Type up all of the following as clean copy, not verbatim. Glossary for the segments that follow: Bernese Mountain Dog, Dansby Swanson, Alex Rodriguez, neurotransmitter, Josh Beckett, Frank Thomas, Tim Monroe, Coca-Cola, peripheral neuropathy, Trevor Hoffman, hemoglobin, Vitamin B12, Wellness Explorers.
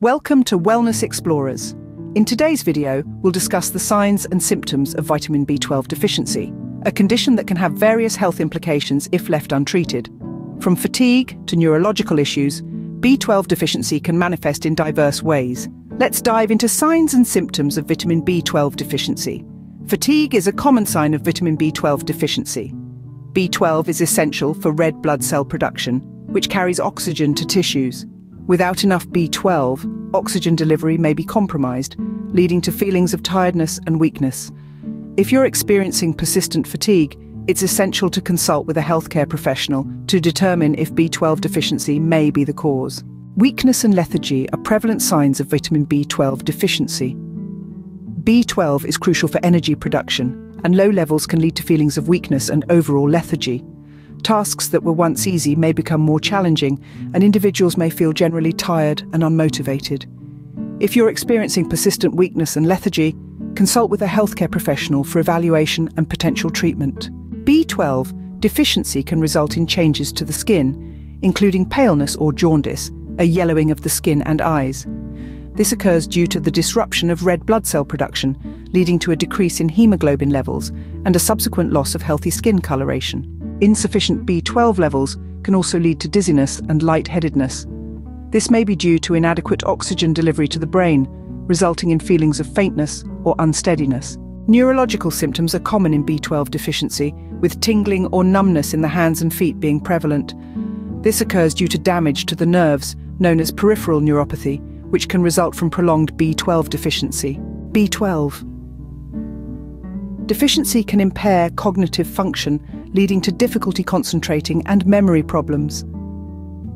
Welcome to Wellness Explorers. In today's video, we'll discuss the signs and symptoms of vitamin B12 deficiency, a condition that can have various health implications if left untreated. From fatigue to neurological issues, B12 deficiency can manifest in diverse ways. Let's dive into signs and symptoms of vitamin B12 deficiency. Fatigue is a common sign of vitamin B12 deficiency. B12 is essential for red blood cell production, which carries oxygen to tissues. Without enough B12, oxygen delivery may be compromised, leading to feelings of tiredness and weakness. If you're experiencing persistent fatigue, it's essential to consult with a healthcare professional to determine if B12 deficiency may be the cause. Weakness and lethargy are prevalent signs of vitamin B12 deficiency. B12 is crucial for energy production, and low levels can lead to feelings of weakness and overall lethargy. Tasks that were once easy may become more challenging, and individuals may feel generally tired and unmotivated. If you're experiencing persistent weakness and lethargy, consult with a healthcare professional for evaluation and potential treatment. B12 deficiency can result in changes to the skin, including paleness or jaundice, a yellowing of the skin and eyes. This occurs due to the disruption of red blood cell production, leading to a decrease in hemoglobin levels and a subsequent loss of healthy skin coloration. Insufficient B12 levels can also lead to dizziness and lightheadedness. This may be due to inadequate oxygen delivery to the brain, resulting in feelings of faintness or unsteadiness. Neurological symptoms are common in B12 deficiency, with tingling or numbness in the hands and feet being prevalent. This occurs due to damage to the nerves, known as peripheral neuropathy, which can result from prolonged B12 deficiency. B12 deficiency can impair cognitive function, leading to difficulty concentrating and memory problems.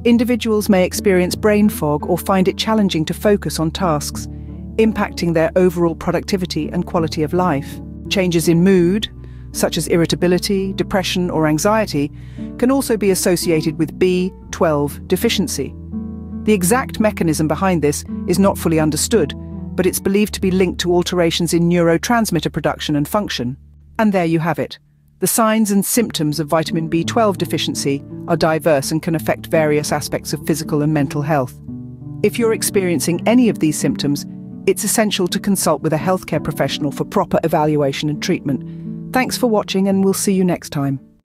Individuals may experience brain fog or find it challenging to focus on tasks, impacting their overall productivity and quality of life. Changes in mood, such as irritability, depression, or anxiety, can also be associated with B12 deficiency. The exact mechanism behind this is not fully understood, but it's believed to be linked to alterations in neurotransmitter production and function. And there you have it. The signs and symptoms of vitamin B12 deficiency are diverse and can affect various aspects of physical and mental health. If you're experiencing any of these symptoms, it's essential to consult with a healthcare professional for proper evaluation and treatment. Thanks for watching, and we'll see you next time.